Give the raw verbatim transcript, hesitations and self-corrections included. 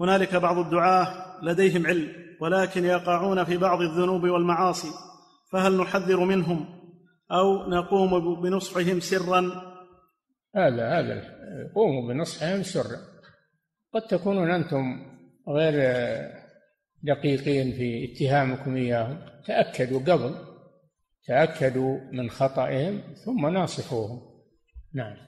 هنالك بعض الدعاة لديهم علم ولكن يقعون في بعض الذنوب والمعاصي، فهل نحذر منهم أو نقوم بنصحهم سرا؟ هذا هذا قوموا بنصحهم سرا. قد تكونون أنتم غير دقيقين في اتهامكم إياهم، تأكدوا قبل، تأكدوا من خطئهم ثم ناصحوهم. نعم.